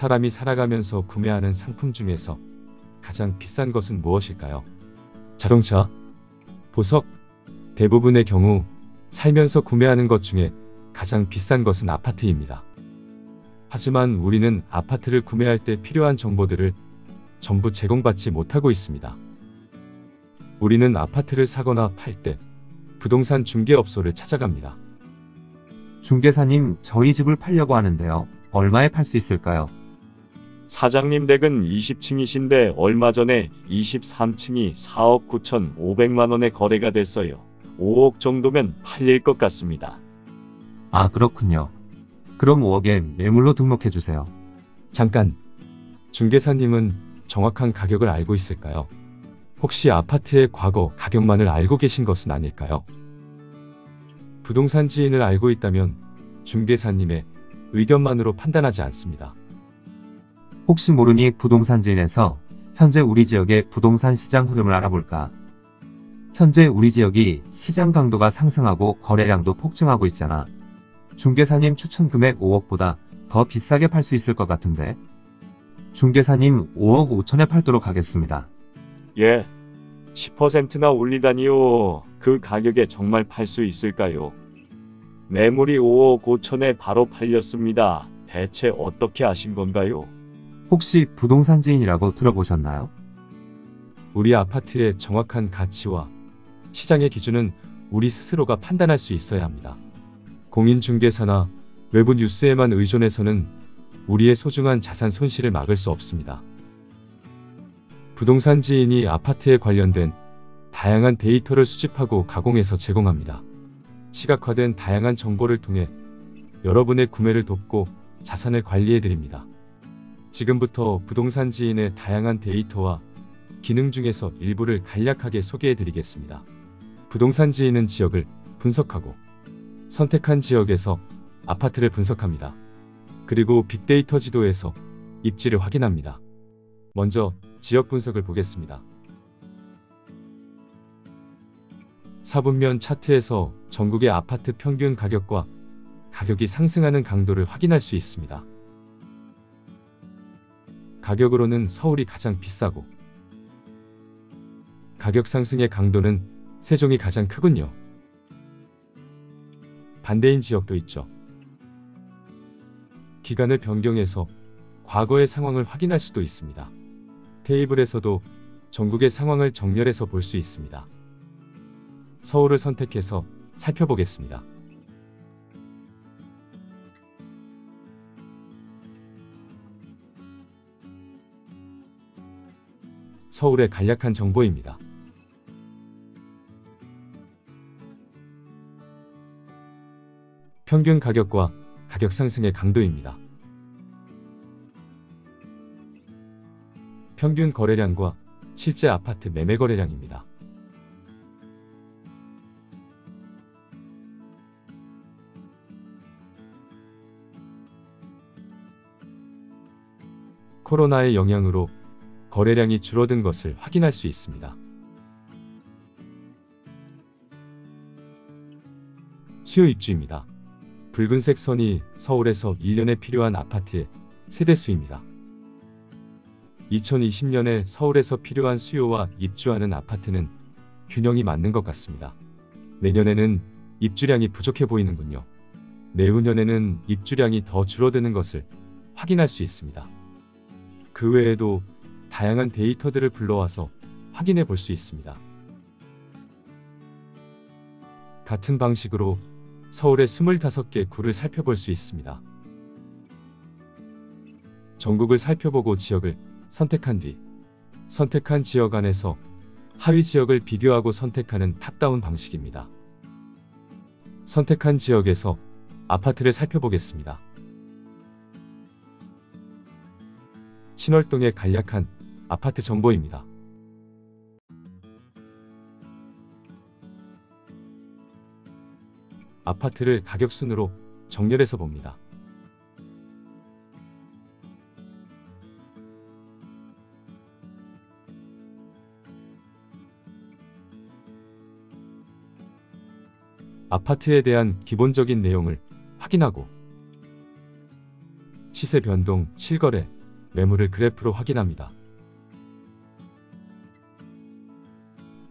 사람이 살아가면서 구매하는 상품 중에서 가장 비싼 것은 무엇일까요? 자동차, 보석. 대부분의 경우 살면서 구매하는 것 중에 가장 비싼 것은 아파트입니다. 하지만 우리는 아파트를 구매할 때 필요한 정보들을 전부 제공받지 못하고 있습니다. 우리는 아파트를 사거나 팔 때 부동산 중개업소를 찾아갑니다. 중개사님, 저희 집을 팔려고 하는데요. 얼마에 팔 수 있을까요? 사장님 댁은 20층이신데 얼마 전에 23층이 4억 9,500만 원에 거래가 됐어요. 5억 정도면 팔릴 것 같습니다. 아, 그렇군요. 그럼 5억에 매물로 등록해주세요. 잠깐, 중개사님은 정확한 가격을 알고 있을까요? 혹시 아파트의 과거 가격만을 알고 계신 것은 아닐까요? 부동산 지인을 알고 있다면 중개사님의 의견만으로 판단하지 않습니다. 혹시 모르니 부동산 지인에서 현재 우리 지역의 부동산 시장 흐름을 알아볼까? 현재 우리 지역이 시장 강도가 상승하고 거래량도 폭증하고 있잖아. 중개사님 추천 금액 5억보다 더 비싸게 팔 수 있을 것 같은데. 중개사님 5억 5천에 팔도록 하겠습니다. 예, 10%나 올리다니요. 그 가격에 정말 팔 수 있을까요? 매물이 5억 5천에 바로 팔렸습니다. 대체 어떻게 아신 건가요? 혹시 부동산 지인이라고 들어보셨나요? 우리 아파트의 정확한 가치와 시장의 기준은 우리 스스로가 판단할 수 있어야 합니다. 공인중개사나 외부 뉴스에만 의존해서는 우리의 소중한 자산 손실을 막을 수 없습니다. 부동산 지인이 아파트에 관련된 다양한 데이터를 수집하고 가공해서 제공합니다. 시각화된 다양한 정보를 통해 여러분의 구매를 돕고 자산을 관리해드립니다. 지금부터 부동산 지인의 다양한 데이터와 기능 중에서 일부를 간략하게 소개해드리겠습니다. 부동산 지인은 지역을 분석하고 선택한 지역에서 아파트를 분석합니다. 그리고 빅데이터 지도에서 입지를 확인합니다. 먼저 지역 분석을 보겠습니다. 사분면 차트에서 전국의 아파트 평균 가격과 가격이 상승하는 강도를 확인할 수 있습니다. 가격으로는 서울이 가장 비싸고 가격 상승의 강도는 세종이 가장 크군요. 반대인 지역도 있죠. 기간을 변경해서 과거의 상황을 확인할 수도 있습니다. 테이블에서도 전국의 상황을 정렬해서 볼 수 있습니다. 서울을 선택해서 살펴보겠습니다. 서울의 간략한 정보입니다. 평균 가격과 가격 상승의 강도입니다. 평균 거래량과 실제 아파트 매매 거래량입니다. 코로나의 영향으로 거래량이 줄어든 것을 확인할 수 있습니다. 수요 입주입니다. 붉은색 선이 서울에서 1년에 필요한 아파트의 세대수입니다. 2020년에 서울에서 필요한 수요와 입주하는 아파트는 균형이 맞는 것 같습니다. 내년에는 입주량이 부족해 보이는군요. 내후년에는 입주량이 더 줄어드는 것을 확인할 수 있습니다. 그 외에도 다양한 데이터들을 불러와서 확인해 볼 수 있습니다. 같은 방식으로 서울의 25개 구를 살펴볼 수 있습니다. 전국을 살펴보고 지역을 선택한 뒤 선택한 지역 안에서 하위 지역을 비교하고 선택하는 탑다운 방식입니다. 선택한 지역에서 아파트를 살펴보겠습니다. 신월동의 간략한 아파트 정보입니다. 아파트를 가격순으로 정렬해서 봅니다. 아파트에 대한 기본적인 내용을 확인하고 시세 변동, 실거래, 매물을 그래프로 확인합니다.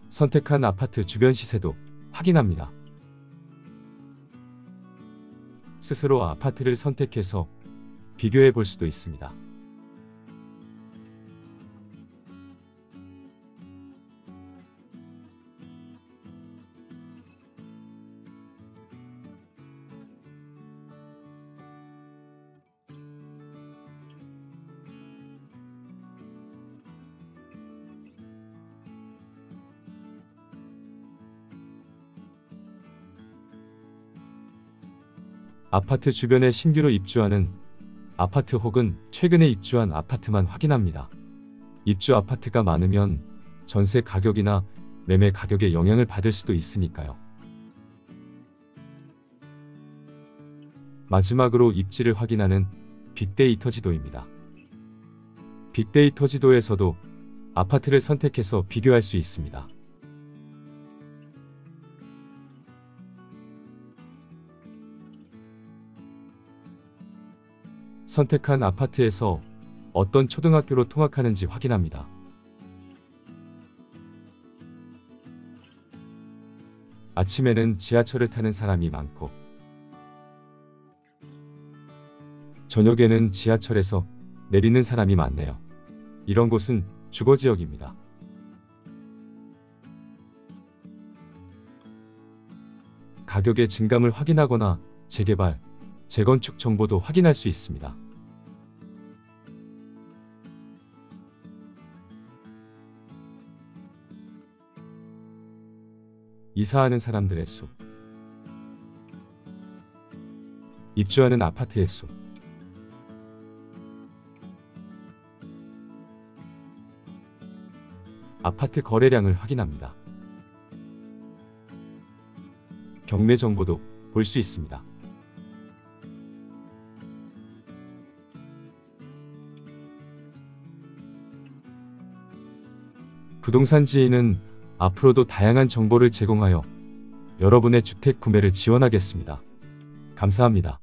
선택한 아파트 주변 시세도 확인합니다. 스스로 아파트를 선택해서 비교해 볼 수도 있습니다. 아파트 주변에 신규로 입주하는 아파트 혹은 최근에 입주한 아파트만 확인합니다. 입주 아파트가 많으면 전세 가격이나 매매 가격에 영향을 받을 수도 있으니까요. 마지막으로 입지를 확인하는 빅데이터 지도입니다. 빅데이터 지도에서도 아파트를 선택해서 비교할 수 있습니다. 선택한 아파트에서 어떤 초등학교로 통학하는지 확인합니다. 아침에는 지하철을 타는 사람이 많고, 저녁에는 지하철에서 내리는 사람이 많네요. 이런 곳은 주거지역입니다. 가격의 증감을 확인하거나 재개발, 재건축 정보도 확인할 수 있습니다. 이사하는 사람들의 수, 입주하는 아파트의 수, 아파트 거래량을 확인합니다. 경매 정보도 볼 수 있습니다. 부동산 지인은 앞으로도 다양한 정보를 제공하여 여러분의 주택 구매를 지원하겠습니다. 감사합니다.